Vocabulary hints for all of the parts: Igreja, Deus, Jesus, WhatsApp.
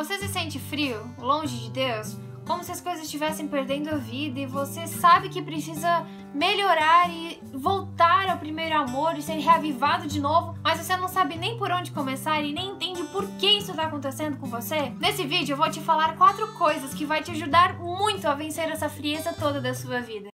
Você se sente frio, longe de Deus, como se as coisas estivessem perdendo a vida e você sabe que precisa melhorar e voltar ao primeiro amor e ser reavivado de novo, mas você não sabe nem por onde começar e nem entende por que isso está acontecendo com você? Nesse vídeo eu vou te falar 4 coisas que vai te ajudar muito a vencer essa frieza toda da sua vida.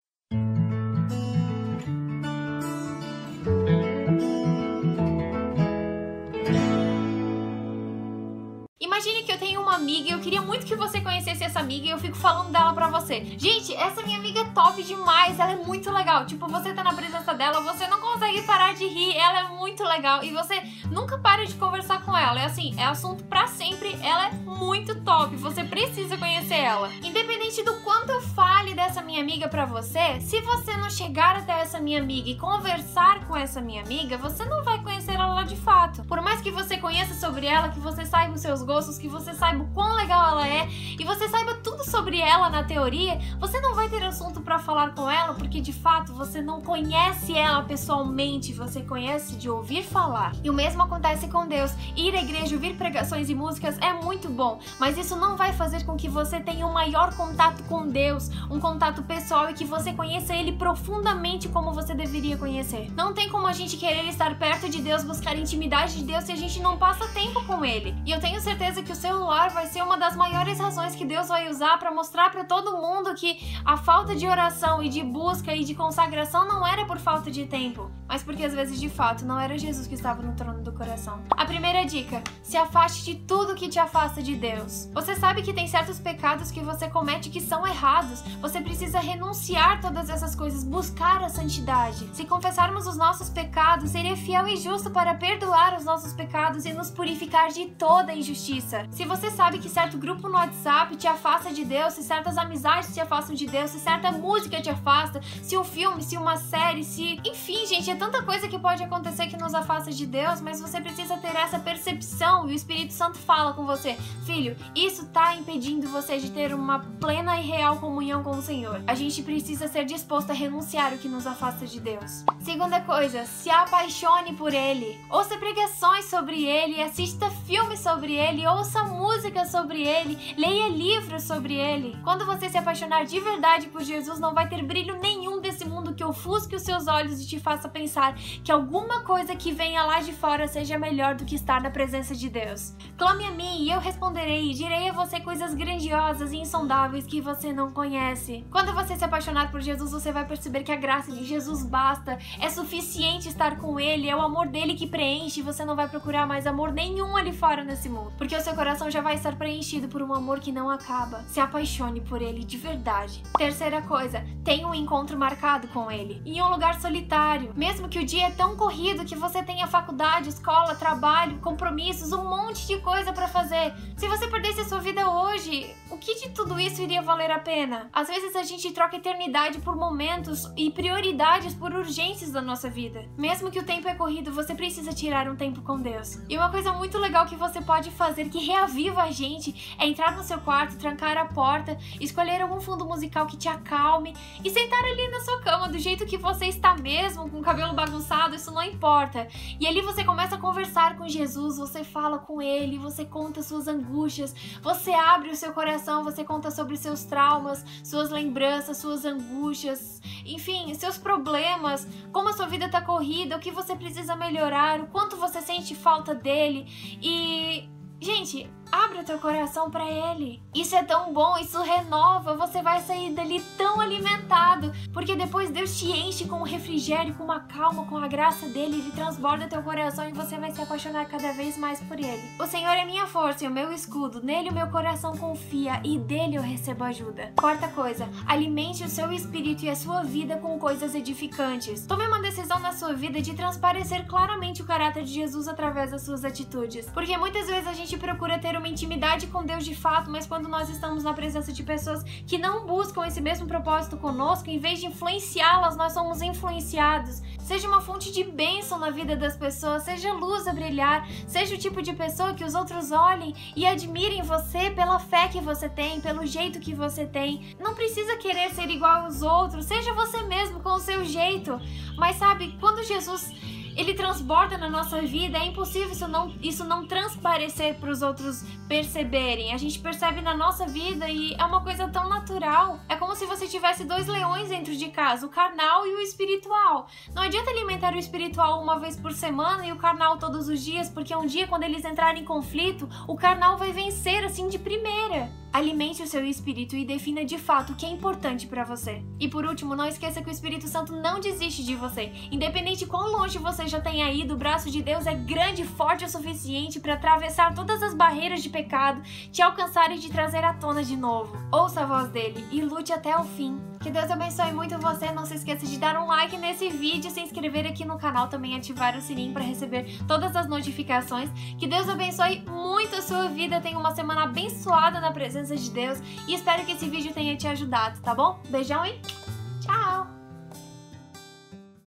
Imagine que eu tenho uma amiga e eu queria muito que você conhecesse essa amiga e eu fico falando dela pra você. Gente, essa minha amiga é top demais, ela é muito legal. Tipo, você tá na presença dela, você não consegue parar de rir, ela é muito legal e você nunca para de conversar com ela. É assim, é assunto pra sempre, ela é muito top, você precisa conhecer ela. Independente do quanto eu fale dessa minha amiga pra você, se você não chegar até essa minha amiga e conversar com essa minha amiga, você não vai conhecer ela lá de fato. Por mais que você conheça sobre ela, que você saiba os seus gostos, que você saiba o quão legal ela é e você saiba tudo sobre ela na teoria, você não vai ter assunto pra falar com ela porque de fato você não conhece ela pessoalmente, você conhece de ouvir falar. E o mesmo acontece com Deus. Ir à igreja, ouvir pregações e músicas é muito bom, mas isso não vai fazer com que você tenha um maior contato com Deus, um contato pessoal e que você conheça Ele profundamente como você deveria conhecer. Não tem como a gente querer estar perto de Deus, buscar intimidade de Deus se a gente não passa tempo com Ele. E eu tenho certeza que o celular vai ser uma das maiores razões que Deus vai usar para mostrar para todo mundo que a falta de oração e de busca e de consagração não era por falta de tempo, mas porque às vezes de fato não era Jesus que estava no trono do coração. A primeira dica: se afaste de tudo que te afasta de Deus. Você sabe que tem certos pecados que você comete que são errados, você precisa renunciar todas essas coisas, buscar a santidade. Se confessarmos os nossos pecados, Ele é fiel e justo para perdoar os nossos pecados e nos purificar de toda injustiça. Se você sabe que certo grupo no WhatsApp te afasta de Deus, se certas amizades te afastam de Deus, se certa música te afasta, se um filme, se uma série, se... Enfim, gente, é tanta coisa que pode acontecer que nos afasta de Deus, mas você precisa ter essa percepção e o Espírito Santo fala com você: filho, isso tá impedindo você de ter uma plena e real comunhão com o Senhor. A gente precisa ser disposto a renunciar o que nos afasta de Deus. Segunda coisa: se apaixone por Ele. Ouça pregações sobre Ele, assista filmes sobre Ele, ouça música sobre Ele, leia livros sobre Ele. Quando você se apaixonar de verdade por Jesus, não vai ter brilho nenhum desse mundo que ofusque os seus olhos e te faça pensar que alguma coisa que venha lá de fora seja melhor do que estar na presença de Deus. Clame a mim e eu responderei e direi a você coisas grandiosas e insondáveis que você não conhece. Quando você se apaixonar por Jesus, você vai perceber que a graça de Jesus basta, é suficiente estar com Ele, é o amor dele que preenche e você não vai procurar mais amor nenhum ali fora nesse mundo, porque o seu coração já vai estar preenchido por um amor que não acaba. Se apaixone por Ele de verdade. Terceira coisa: tenha um encontro marcado com Ele, em um lugar solitário. Mesmo que o dia é tão corrido que você tenha faculdade, escola, trabalho, compromissos, um monte de coisa pra fazer, se você perdesse a sua vida hoje, o que de tudo isso iria valer a pena? Às vezes a gente troca eternidade por momentos e prioridades por urgências da nossa vida. Mesmo que o tempo é corrido, você precisa tirar um tempo com Deus. E uma coisa muito legal que você pode fazer que reaviva a gente é entrar no seu quarto, trancar a porta, escolher algum fundo musical que te acalme e sentar ali na sua cama do jeito que você está mesmo, com o cabelo bagunçado, isso não importa. E ali você começa a conversar com Jesus, você fala com Ele, você conta suas angústias, você abre o seu coração, você conta sobre seus traumas, suas lembranças, suas angústias, enfim, seus problemas, como a sua vida tá corrida, o que você precisa melhorar, o quanto você sente falta dele e... Gente, abre o teu coração pra Ele. Isso é tão bom, isso renova, você vai sair dali tão alimentado, porque depois Deus te enche com um refrigério, com uma calma, com a graça dEle, Ele transborda teu coração e você vai se apaixonar cada vez mais por Ele. O Senhor é minha força e o meu escudo, nele o meu coração confia e dele eu recebo ajuda. Quarta coisa: alimente o seu espírito e a sua vida com coisas edificantes. Tome uma decisão na sua vida de transparecer claramente o caráter de Jesus através das suas atitudes, porque muitas vezes a gente procura ter uma intimidade com Deus de fato, mas quando nós estamos na presença de pessoas que não buscam esse mesmo propósito conosco, em vez de influenciá-las, nós somos influenciados. Seja uma fonte de bênção na vida das pessoas, seja luz a brilhar, seja o tipo de pessoa que os outros olhem e admirem você pela fé que você tem, pelo jeito que você tem. Não precisa querer ser igual aos outros, seja você mesmo com o seu jeito. Mas sabe, quando Jesus... ele transborda na nossa vida. É impossível isso não transparecer para os outros perceberem. A gente percebe na nossa vida e é uma coisa tão natural. É como se você tivesse dois leões dentro de casa, o carnal e o espiritual. Não adianta alimentar o espiritual uma vez por semana e o carnal todos os dias, porque um dia, quando eles entrarem em conflito, o carnal vai vencer assim de primeira. Alimente o seu espírito e defina de fato o que é importante para você. E por último, não esqueça que o Espírito Santo não desiste de você. Independente de quão longe você já tenha ido, o braço de Deus é grande e forte o suficiente para atravessar todas as barreiras de pecado, te alcançar e te trazer à tona de novo. Ouça a voz dele e lute até o fim. Que Deus abençoe muito você. Não se esqueça de dar um like nesse vídeo, se inscrever aqui no canal, também ativar o sininho para receber todas as notificações. Que Deus abençoe muito a sua vida. Tenha uma semana abençoada na presença de Deus e espero que esse vídeo tenha te ajudado, tá bom? Beijão e tchau!